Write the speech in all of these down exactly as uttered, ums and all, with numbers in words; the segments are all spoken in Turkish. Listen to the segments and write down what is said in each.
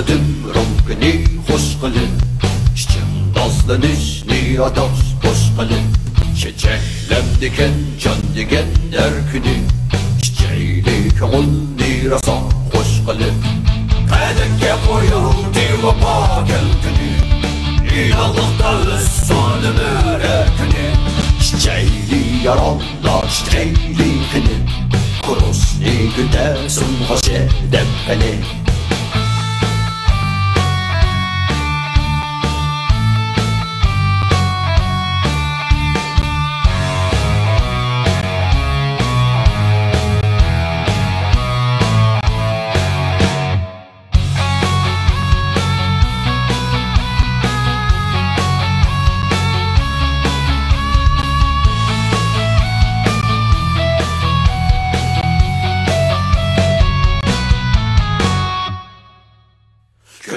Außerdem ronken die Huschkele, Stimdazlanış ni ataş boşkele, Şeçehlemdiken candigen erkünü, Şeçeyli köngül ni rasa hoşkele. Kadeke koyu diva bagel günü, İnallıkta öz salim erkünü, Şeçeyli yaranla şeçeyli günü, Kurus ni güde sunha şedepkele.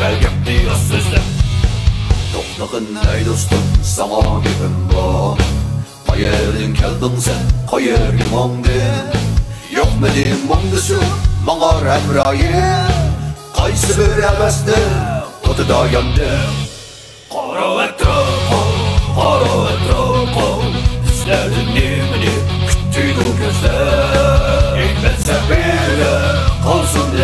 belgem diyor sözler. To'xtag'in ey do'stim, sana gapim bor. Qayerdan kelding sen, qayerga monding? Yo'qmidim bundisi, menga Ramroyim. Qaysi bir abasni o'tida yondim. Qora atrof, qora atrof, izladim nemini, kutdim ko'zlar. Ey bilsa beri, qolsin